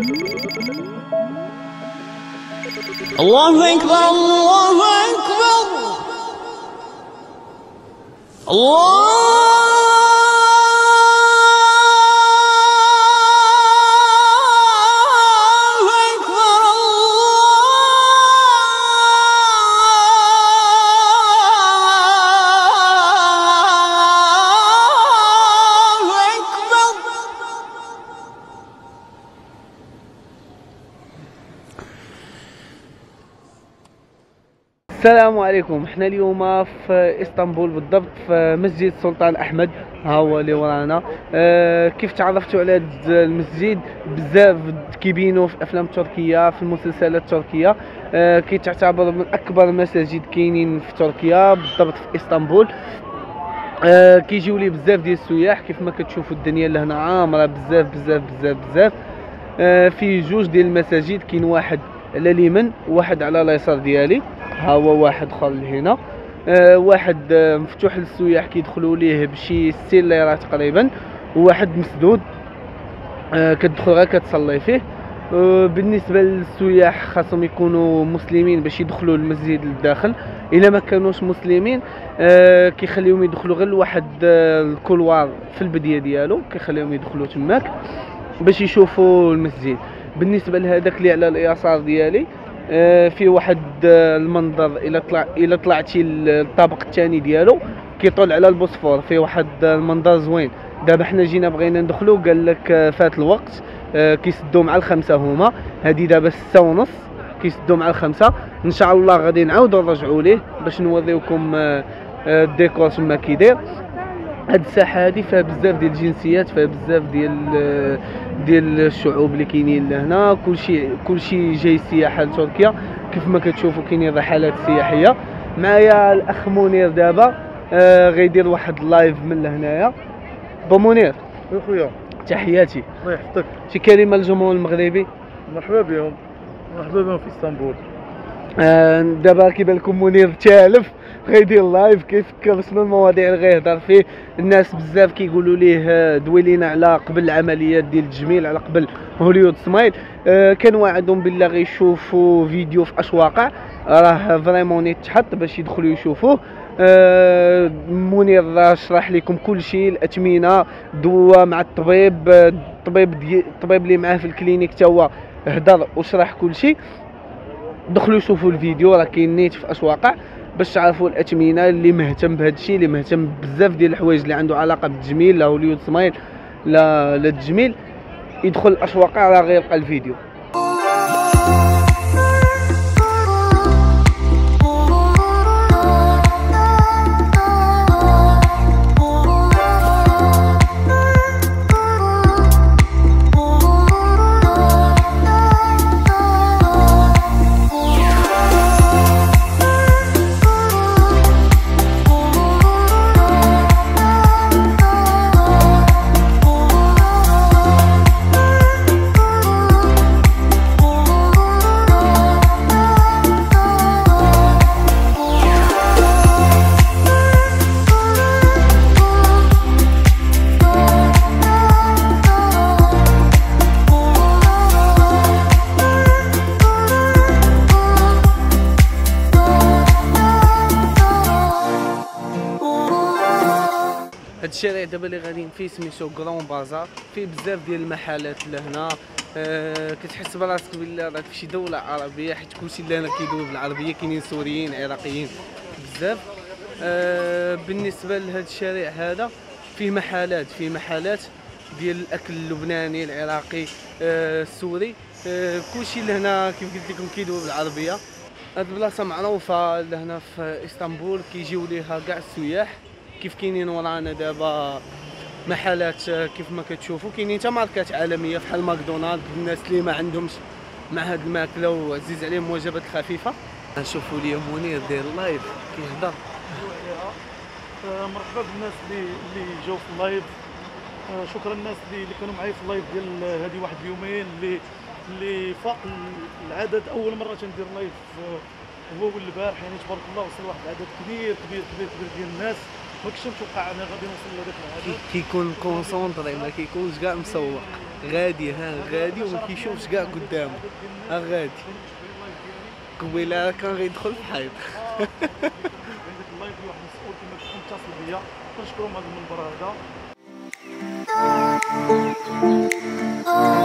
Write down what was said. الله أكبر الله أكبر الله السلام عليكم. احنا اليوم في اسطنبول بالضبط في مسجد سلطان احمد، ها هو اللي ورانا. كيف تعرفتوا على هذا المسجد؟ بزاف كيبينوا في الافلام التركيه، في المسلسلات التركيه. كيتعتبر من اكبر المساجد كاينين في تركيا بالضبط في اسطنبول. كيجيو ليه بزاف ديال السياح كيف ما كتشوفوا. الدنيا اللي هنا عامره بزاف بزاف بزاف بزاف. في جوج ديال المساجد، كاين واحد على اليمين واحد على اليسار ديالي، ها هو واحد اخر هنا. واحد مفتوح للسياح كيدخلوا ليه بشي 60 ليره تقريبا، وواحد مسدود كتدخل غير كتصلي فيه. بالنسبه للسياح خاصهم يكونوا مسلمين باش يدخلوا المسجد للداخل. الا ما كانوش مسلمين كيخليهم يدخلوا غير لواحد الكولوار في البديه ديالو، كيخليهم يدخلوا تماك باش يشوفوا المسجد. بالنسبه لهذاك اللي على اليسار ديالي في واحد المنظر، الى طلعتي للطابق الثاني ديالو كيطل على البوسفور، في واحد المنظر زوين. دابا حنا جينا بغينا ندخلو قال لك فات الوقت، كيسدو مع الخمسه هما. هذه دابا 6:30 كيسدو مع الخمسه. ان شاء الله غادي نعاودوا نرجعوا ليه باش نوريوكم الديكور تما كيداير. هاد الساحه هادي فيها بزاف ديال الجنسيات، فيها بزاف ديال الشعوب اللي كاينين لهنا. كلشي جاي سياحه لتركيا كيف ما كتشوفوا. كاينين رحلات سياحيه. معايا الاخ منير دابا غيدير واحد اللايف من لهنايا. بو منير خويا تحياتي، الله يحفظك. شي كلمه للجمهور المغربي؟ مرحبا بهم، مرحبا بهم في اسطنبول. دابا كيبان لكم منير تالف غيدير لايف كيفكر شنو المواضيع اللي غيهضر فيه. الناس بزاف كيقولوا ليه دوي لينا على قبل العمليات ديال التجميل، على قبل هوليوود سمايل. كان وعدهم بالله غيشوفوا فيديو في اش واقع، راه فريمون يتحط باش يدخلوا يشوفوه. منير راه شرح لكم كلشي، الاثمنه، دوا مع الطبيب، الطبيب اللي معاه في الكلينيك تا هو هضر وشرح كلشي. دخلوا شوفوا الفيديو راه كاين نيت في اش واقع باش تعرفوا الاثمنه. اللي مهتم بهذا الشيء، اللي مهتم بزاف ديال الحوايج اللي عنده علاقه بالتجميل، لا هوليوود سمايل لا التجميل، يدخل اش واقع راه غيلقى الفيديو. الشارع دابا اللي غاديين فيه سميتو كرون بازار، فيه بزاف ديال المحلات لهنا. كتحس براسك بلي راك في شي دوله عربيه، حيت كلشي اللي هنا كيدوي بالعربيه. كاينين سوريين، عراقيين بزاف. بالنسبه لهذا الشارع هذا فيه محلات، ديال الاكل اللبناني، العراقي، السوري. كلشي اللي هنا كيف قلت لكم كيدوي بالعربيه. هاد البلاصه معروفه لهنا في اسطنبول، كيجيو ليها كاع السياح. كيف كاينين ورانا دابا محلات كيف ما كتشوفوا. كاينين حتى ماركات عالميه بحال ماكدونالد. الناس اللي ما عندهمش مع هاد الماكله وعزيز عليهم الوجبات الخفيفه. نشوفوا اليوم منير داير لايف كيهضر. مرحبا بالناس اللي جاوا في اللايف. شكرا الناس اللي كانوا معايا في اللايف ديال هذه واحد اليومين اللي فاق العدد. اول مره تندير لايف هو والبارح، يعني تبارك الله وصل واحد العدد كبير كبير كبير كبير ديال الناس. ما كنتش متوقع انا غادي نوصل لهذاك العدد. كيكون كونسونطري ما كيكونش كاع مسوق. غادي ها غادي وما كيشوفش كاع قدامه، ها غادي قبيله كان غيدخل في حيط. عندك الله يخليك واحد المسؤول كما تكون متصل بيا، كنشكرهم هذا المنبر هذا.